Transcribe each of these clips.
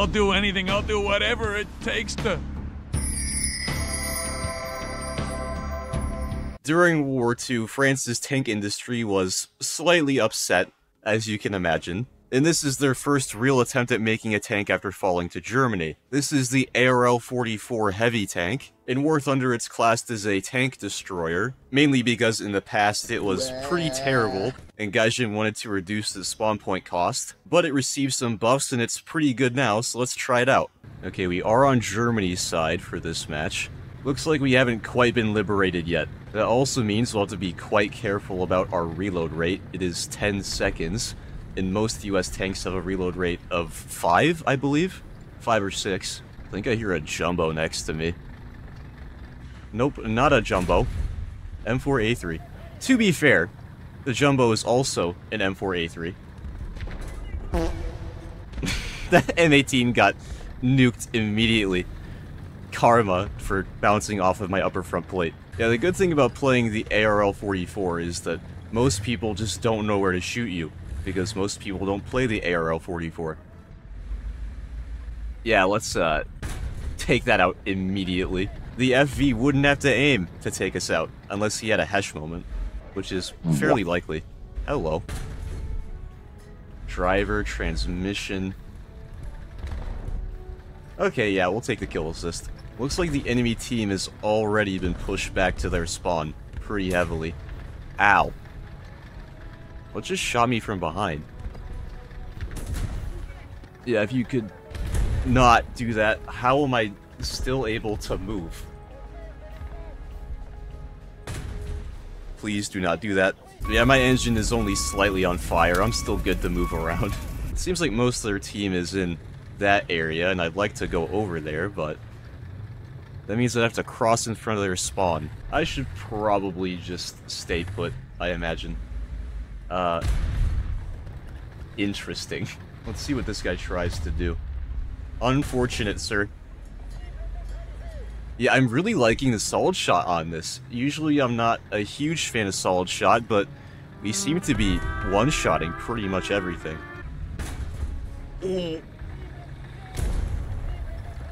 I'll do anything, I'll do whatever it takes to... During World War II, France's tank industry was slightly upset, as you can imagine. And this is their first real attempt at making a tank after falling to Germany. This is the ARL-44 heavy tank, in War Thunder it's classed as a tank destroyer, mainly because in the past it was pretty terrible, and Gaijin wanted to reduce the spawn point cost, but it received some buffs and it's pretty good now, so let's try it out. Okay, we are on Germany's side for this match. Looks like we haven't quite been liberated yet. That also means we'll have to be quite careful about our reload rate. It is 10 seconds. And most US tanks have a reload rate of 5, I believe? 5 or 6. I think I hear a jumbo next to me. Nope, not a jumbo. M4A3. To be fair, the jumbo is also an M4A3. That M18 got nuked immediately. Karma for bouncing off of my upper front plate. Yeah, the good thing about playing the ARL-44 is that most people just don't know where to shoot you. Because most people don't play the ARL-44. Yeah, let's take that out immediately. The FV wouldn't have to aim to take us out, unless he had a Hesh moment, which is fairly likely. Hello. Driver, transmission... Okay, yeah, we'll take the kill assist. Looks like the enemy team has already been pushed back to their spawn pretty heavily. Ow. Well, just shot me from behind. Yeah, if you could not do that, how am I still able to move? Please do not do that. Yeah, my engine is only slightly on fire. I'm still good to move around. It seems like most of their team is in that area, and I'd like to go over there, but... that means I'd have to cross in front of their spawn. I should probably just stay put, I imagine. Interesting. Let's see what this guy tries to do. Unfortunate, sir. Yeah, I'm really liking the solid shot on this. Usually I'm not a huge fan of solid shot, but we seem to be one-shotting pretty much everything.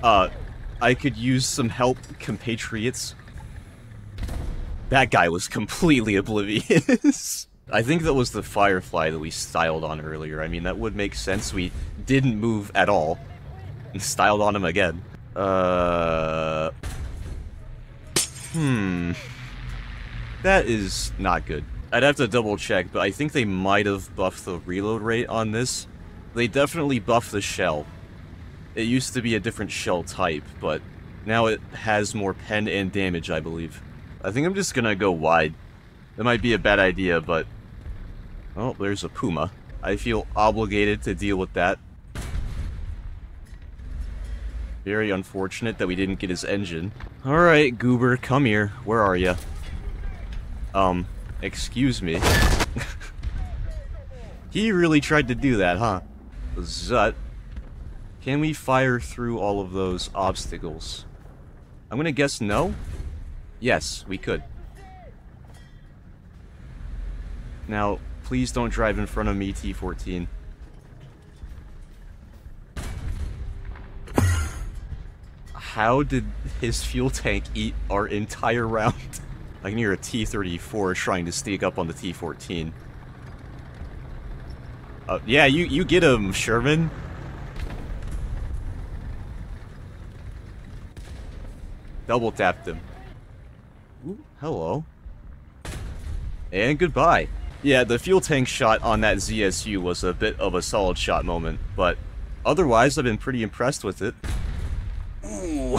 I could use some help, compatriots. That guy was completely oblivious. I think that was the Firefly that we styled on earlier. I mean, that would make sense. We didn't move at all. And styled on him again. That is not good. I'd have to double check, but I think they might have buffed the reload rate on this. They definitely buffed the shell. It used to be a different shell type, but now it has more pen and damage, I believe. I think I'm just gonna go wide. That might be a bad idea, but... oh, there's a Puma. I feel obligated to deal with that. Very unfortunate that we didn't get his engine. Alright, Goober, come here. Where are ya? Excuse me. He really tried to do that, huh? Zut. Can we fire through all of those obstacles? I'm gonna guess no? Yes, we could. Now, please don't drive in front of me, T-14. How did his fuel tank eat our entire round? I can hear a T-34 trying to sneak up on the T-14. Yeah, you get him, Sherman. Double tapped him. Ooh, hello. And goodbye. Yeah, the fuel tank shot on that ZSU was a bit of a solid shot moment, but otherwise I've been pretty impressed with it. Ooh.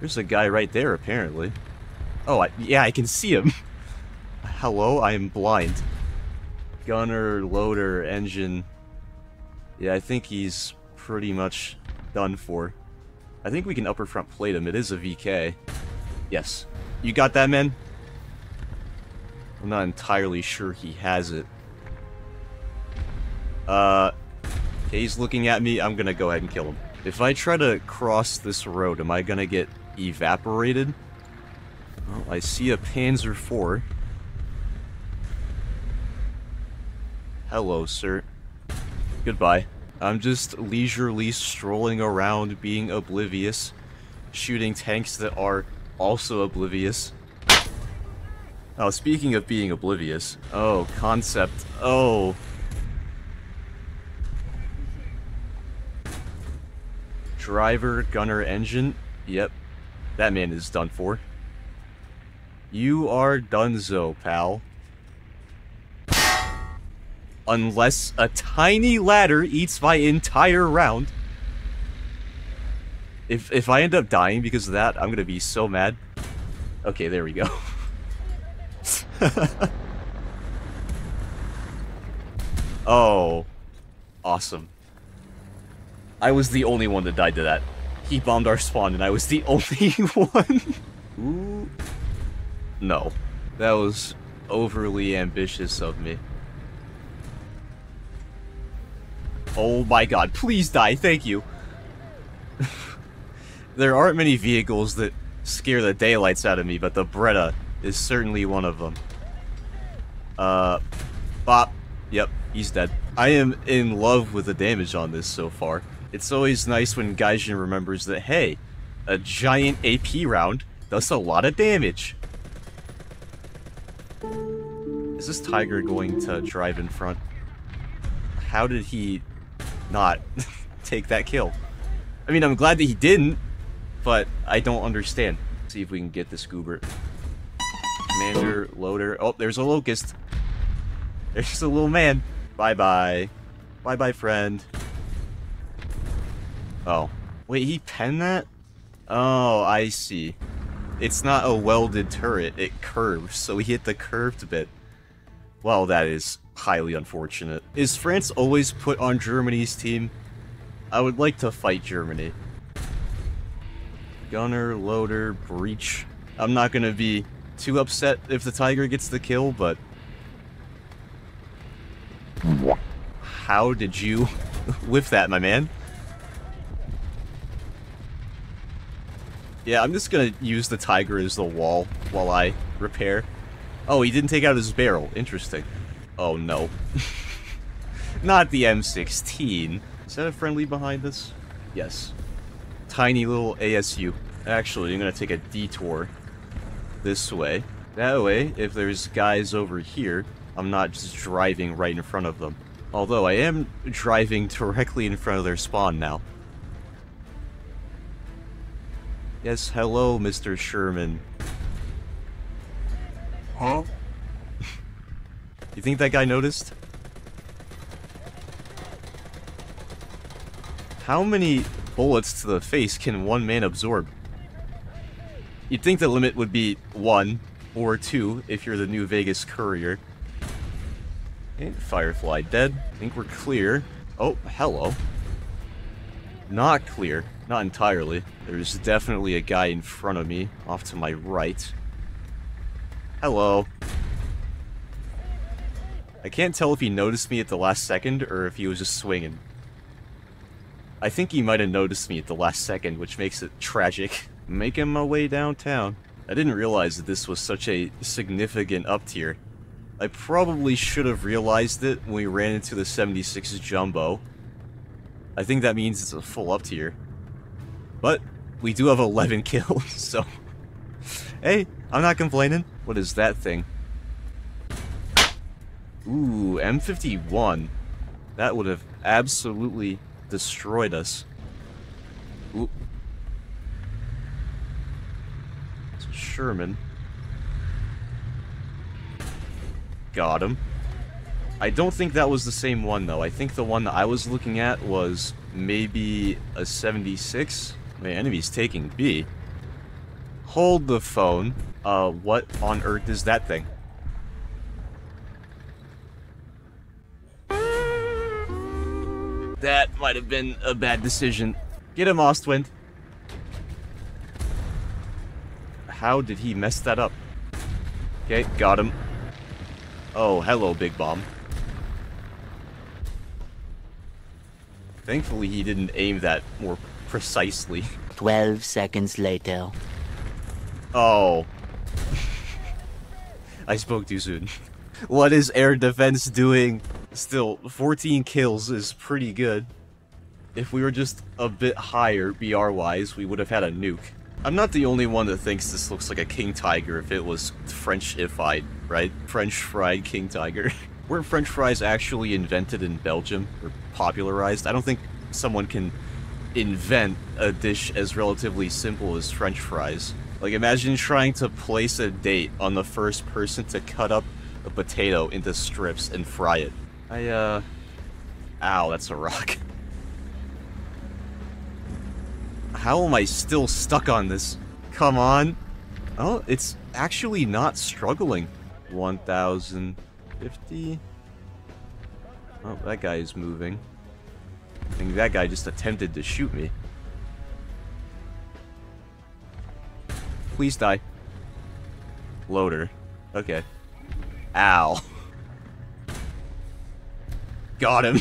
There's a guy right there, apparently. Oh, yeah, I can see him. Hello, I am blind. Gunner, loader, engine. Yeah, I think he's pretty much done for. I think we can upper front plate him. It is a VK. Yes. You got that, man? I'm not entirely sure he has it. Okay, he's looking at me. I'm gonna go ahead and kill him. If I try to cross this road, am I gonna get evaporated? Well, I see a Panzer IV. Hello, sir. Goodbye. I'm just leisurely strolling around being oblivious, shooting tanks that are also oblivious. Oh, speaking of being oblivious. Oh, concept. Oh. Driver, gunner, engine. Yep. That man is done for. You are donezo, pal. Unless a tiny ladder eats my entire round. If I end up dying because of that, I'm gonna be so mad. Okay, there we go. Oh. Awesome. I was the only one that died to that. He bombed our spawn and I was the only one. Ooh. No. That was overly ambitious of me. Oh my god, please die, thank you. There aren't many vehicles that scare the daylights out of me, but the Breda is certainly one of them. Bop. Yep, he's dead. I am in love with the damage on this so far. It's always nice when Gaijin remembers that, hey, a giant AP round does a lot of damage. Is this Tiger going to drive in front? How did he not take that kill? I mean, I'm glad that he didn't, but I don't understand. Let's see if we can get this goober. Commander, loader. Oh, there's a locust. There's just a little man. Bye-bye. Bye-bye, friend. Oh. Wait, he penned that? Oh, I see. It's not a welded turret. It curves, so he hit the curved bit. Well, that is highly unfortunate. Is France always put on Germany's team? I would like to fight Germany. Gunner, loader, breach. I'm not gonna be too upset if the Tiger gets the kill, but... How did you whiff that, my man? Yeah, I'm just gonna use the Tiger as the wall while I repair. Oh, he didn't take out his barrel. Interesting. Oh, no. Not the M16. Is that a friendly behind us? Yes. Tiny little ASU. Actually, I'm gonna take a detour this way. That way, if there's guys over here, I'm not just driving right in front of them. Although, I am driving directly in front of their spawn now. Yes, hello, Mr. Sherman. Huh? You think that guy noticed? How many bullets to the face can one man absorb? You'd think the limit would be 1 or 2 if you're the New Vegas Courier. And Firefly dead. I think we're clear. Oh, hello. Not clear. Not entirely. There's definitely a guy in front of me, off to my right. Hello. I can't tell if he noticed me at the last second or if he was just swinging. I think he might have noticed me at the last second, which makes it tragic. Making my way downtown. I didn't realize that this was such a significant up tier. I probably should have realized it when we ran into the 76 Jumbo. I think that means it's a full up tier. But we do have 11 kills, so... Hey, I'm not complaining. What is that thing? Ooh, M51. That would have absolutely destroyed us. Ooh. It's Sherman. Got him. I don't think that was the same one, though. I think the one that I was looking at was maybe a 76. My enemy's taking B. Hold the phone. What on earth is that thing? That might have been a bad decision. Get him, Ostwind. How did he mess that up? Okay, got him. Oh, hello, Big Bomb. Thankfully, he didn't aim that more precisely. 12 seconds later. Oh. I spoke too soon. What is air defense doing? Still, 14 kills is pretty good. If we were just a bit higher BR-wise, we would have had a nuke. I'm not the only one that thinks this looks like a king tiger if it was French-ified, right? French fried king tiger. Weren't French fries actually invented in Belgium or popularized? I don't think someone can invent a dish as relatively simple as French fries. Like, imagine trying to place a date on the first person to cut up a potato into strips and fry it. Ow, that's a rock. How am I still stuck on this? Come on. Oh, it's actually not struggling. 1,050. Oh, that guy is moving. I think that guy just attempted to shoot me. Please die. Loader. Okay. Ow. Got him.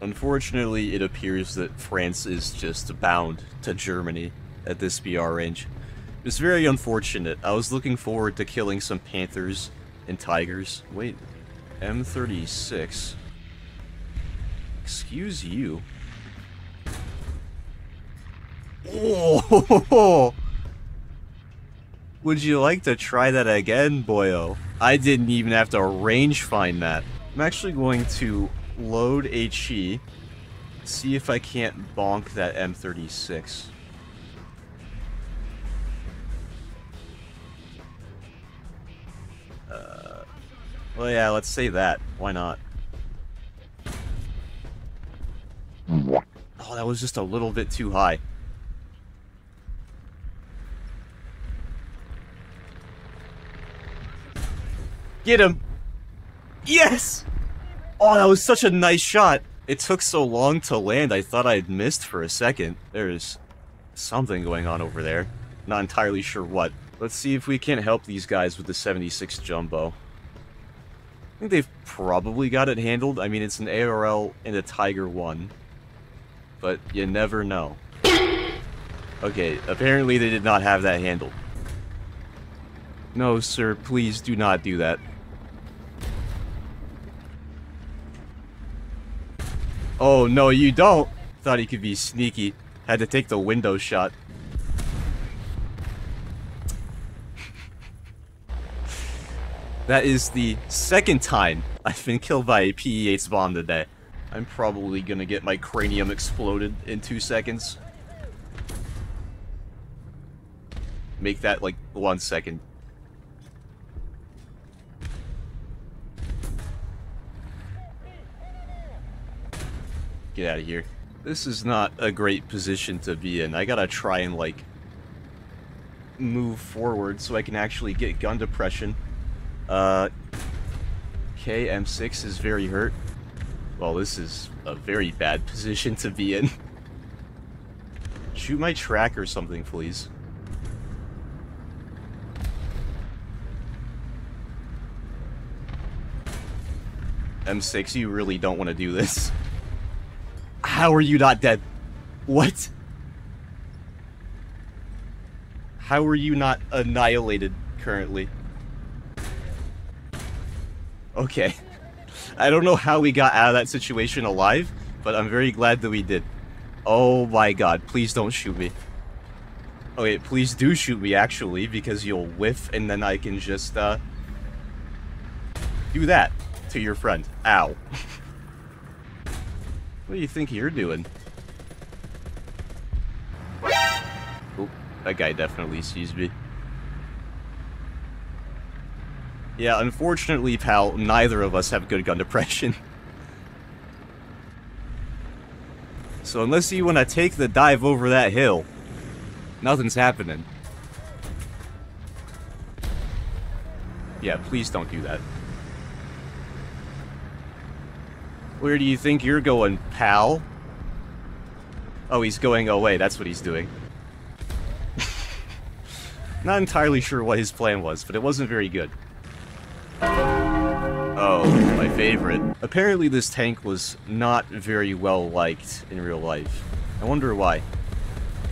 Unfortunately, it appears that France is just bound to Germany at this BR range. It's very unfortunate. I was looking forward to killing some panthers and tigers. Wait, M36. Excuse you. Oh! Would you like to try that again, boyo? I didn't even have to range find that. I'm actually going to load HE, see if I can't bonk that M36. Well, yeah, let's say that. Why not? Oh, that was just a little bit too high. Get him! Yes! Oh, that was such a nice shot! It took so long to land, I thought I'd missed for a second. There's something going on over there. Not entirely sure what. Let's see if we can't help these guys with the 76 Jumbo. I think they've probably got it handled. I mean, it's an ARL and a Tiger 1. But you never know. Okay, apparently they did not have that handled. No, sir, please do not do that. Oh, no, you don't! Thought he could be sneaky. Had to take the window shot. That is the second time I've been killed by a PE-8's bomb today. I'm probably gonna get my cranium exploded in 2 seconds. Make that, like, 1 second. Get out of here. This is not a great position to be in. I gotta try and, like, move forward so I can actually get gun depression. Okay, M6 is very hurt. Well, this is a very bad position to be in. Shoot my track or something, please. M6, you really don't want to do this. How are you not dead? What? How are you not annihilated currently? Okay. I don't know how we got out of that situation alive, but I'm very glad that we did. Oh my god, please don't shoot me. Okay, please do shoot me, actually, because you'll whiff and then I can just, do that to your friend. Ow. What do you think you're doing? Oh, that guy definitely sees me. Yeah, unfortunately, pal, neither of us have good gun depression. So unless you want to take the dive over that hill, nothing's happening. Yeah, please don't do that. Where do you think you're going, pal? Oh, he's going away. That's what he's doing. Not entirely sure what his plan was, but it wasn't very good. Oh, my favorite. Apparently this tank was not very well liked in real life. I wonder why.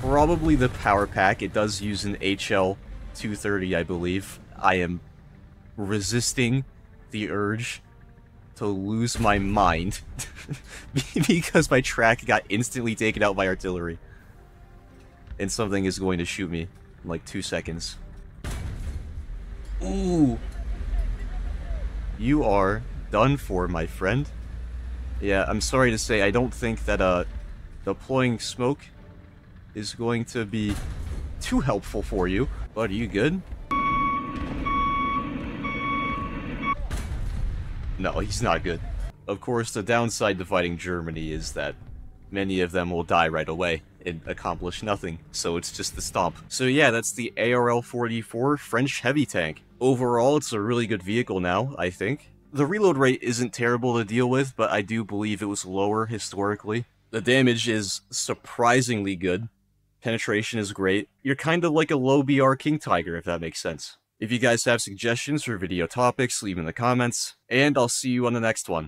Probably the power pack. It does use an HL 230, I believe. I am resisting the urge to lose my mind because my track got instantly taken out by artillery. And something is going to shoot me in like 2 seconds. Ooh! You are done for, my friend. Yeah, I'm sorry to say, I don't think that deploying smoke is going to be too helpful for you. But are you good? No, he's not good. Of course, the downside to fighting Germany is that many of them will die right away and accomplish nothing, so it's just the stomp. So yeah, that's the ARL-44 French heavy tank. Overall, it's a really good vehicle now, I think. The reload rate isn't terrible to deal with, but I do believe it was lower historically. The damage is surprisingly good. Penetration is great. You're kind of like a low BR King Tiger, if that makes sense. If you guys have suggestions for video topics, leave them in the comments, and I'll see you on the next one.